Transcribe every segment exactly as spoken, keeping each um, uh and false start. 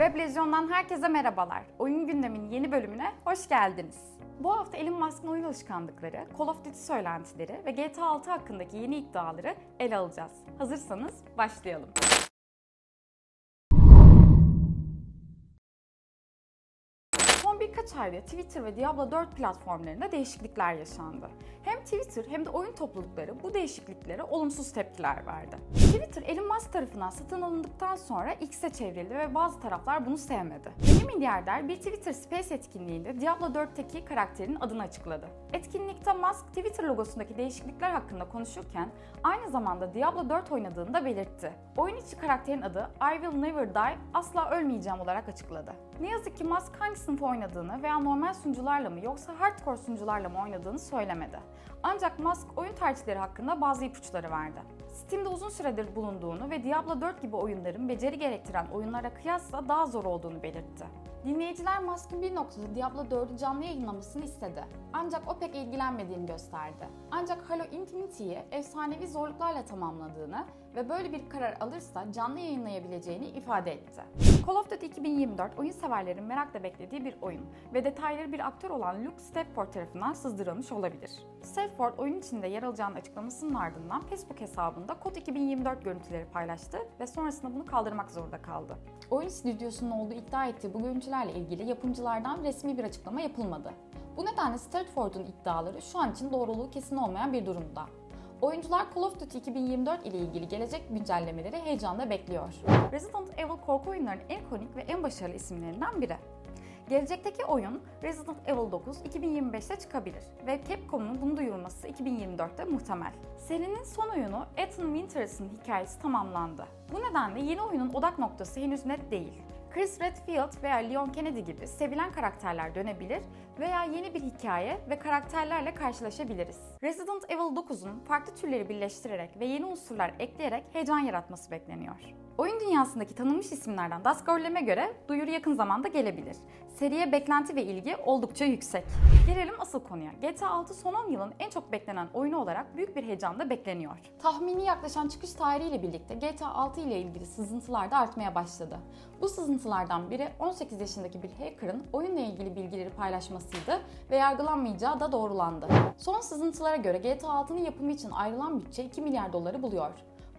WebLezyon'dan herkese merhabalar. Oyun gündeminin yeni bölümüne hoş geldiniz. Bu hafta Elon Musk'ın oyun alışkanlıkları, Call of Duty söylentileri ve G T A altı hakkındaki yeni iddiaları ele alacağız. Hazırsanız başlayalım. Birkaç ayda Twitter ve Diablo dört platformlarında değişiklikler yaşandı. Hem Twitter hem de oyun toplulukları bu değişikliklere olumsuz tepkiler verdi. Twitter Elon Musk tarafından satın alındıktan sonra X'e çevrildi ve bazı taraflar bunu sevmedi. Ünlü milyarder bir Twitter Space etkinliğinde Diablo dörtteki karakterin adını açıkladı. Etkinlikte Musk Twitter logosundaki değişiklikler hakkında konuşurken aynı zamanda Diablo dört oynadığını da belirtti. Oyun içi karakterin adı I Will Never Die, asla ölmeyeceğim olarak açıkladı. Ne yazık ki Musk hangi sınıfı oynadığını veya normal sunucularla mı yoksa hardcore sunucularla mı oynadığını söylemedi. Ancak Musk oyun tercihleri hakkında bazı ipuçları verdi. Steam'de uzun süredir bulunduğunu ve Diablo dört gibi oyunların beceri gerektiren oyunlara kıyasla daha zor olduğunu belirtti. Dinleyiciler Musk'ın bir noktada Diablo dördü canlı yayınlamasını istedi. Ancak o pek ilgilenmediğini gösterdi. Ancak Halo Infinity'yi efsanevi zorluklarla tamamladığını ve böyle bir karar alırsa canlı yayınlayabileceğini ifade etti. Call of Duty iki bin yirmi dört oyun severlerin merakla beklediği bir oyun ve detayları bir aktör olan Luke Stafford tarafından sızdırılmış olabilir. Stafford oyun içinde yer alacağını açıklamasının ardından Facebook hesabında Kod iki bin yirmi dört görüntüleri paylaştı ve sonrasında bunu kaldırmak zorunda kaldı. Oyun stüdyosunun olduğu iddia ettiği bu görüntülerle ilgili yapımcılardan resmi bir açıklama yapılmadı. Bu nedenle Stafford'un iddiaları şu an için doğruluğu kesin olmayan bir durumda. Oyuncular Call of Duty iki bin yirmi dört ile ilgili gelecek güncellemeleri heyecanla bekliyor. Resident Evil korku oyunlarının en ikonik ve en başarılı isimlerinden biri. Gelecekteki oyun Resident Evil dokuz iki bin yirmi beşte çıkabilir ve Capcom'un bunu duyurması iki bin yirmi dörtte muhtemel. Serinin son oyunu Ethan Winters'ın hikayesi tamamlandı. Bu nedenle yeni oyunun odak noktası henüz net değil. Chris Redfield veya Leon Kennedy gibi sevilen karakterler dönebilir veya yeni bir hikaye ve karakterlerle karşılaşabiliriz. Resident Evil dokuzun farklı türleri birleştirerek ve yeni unsurlar ekleyerek heyecan yaratması bekleniyor. Oyun dünyasındaki tanınmış isimlerden DasGorleme'e göre duyuru yakın zamanda gelebilir. Seriye beklenti ve ilgi oldukça yüksek. Gelelim asıl konuya. G T A altı son on yılın en çok beklenen oyunu olarak büyük bir heyecanla bekleniyor. Tahmini yaklaşan çıkış tarihiyle birlikte G T A altı ile ilgili sızıntılar da artmaya başladı. Bu sızıntılardan biri on sekiz yaşındaki bir hacker'ın oyunla ilgili bilgileri paylaşmasıydı ve yargılanmayacağı da doğrulandı. Son sızıntılara göre G T A altının yapımı için ayrılan bütçe iki milyar doları buluyor.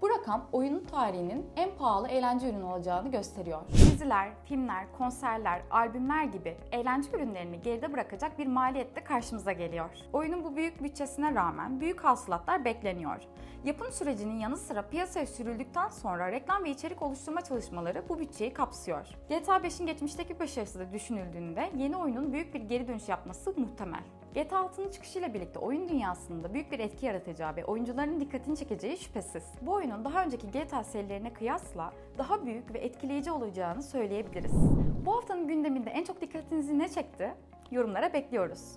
Bu rakam oyunun tarihinin en pahalı eğlence ürünü olacağını gösteriyor. Diziler, filmler, konserler, albümler gibi eğlence ürünlerini geride bırakacak bir maliyet de karşımıza geliyor. Oyunun bu büyük bütçesine rağmen büyük hasılatlar bekleniyor. Yapım sürecinin yanı sıra piyasaya sürüldükten sonra reklam ve içerik oluşturma çalışmaları bu bütçeyi kapsıyor. G T A beşin geçmişteki başarısı da düşünüldüğünde yeni oyunun büyük bir geri dönüş yapması muhtemel. G T A altının çıkışıyla birlikte oyun dünyasında büyük bir etki yaratacağı ve oyuncuların dikkatini çekeceği şüphesiz. Bu oyunun daha önceki G T A serilerine kıyasla daha büyük ve etkileyici olacağını söyleyebiliriz. Bu haftanın gündeminde en çok dikkatinizi ne çekti? Yorumlara bekliyoruz.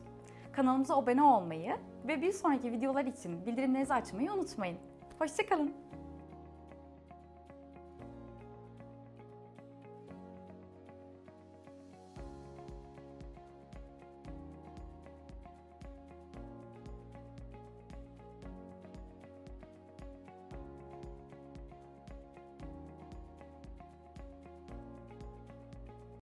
Kanalımıza abone olmayı ve bir sonraki videolar için bildirimlerinizi açmayı unutmayın. Hoşça kalın.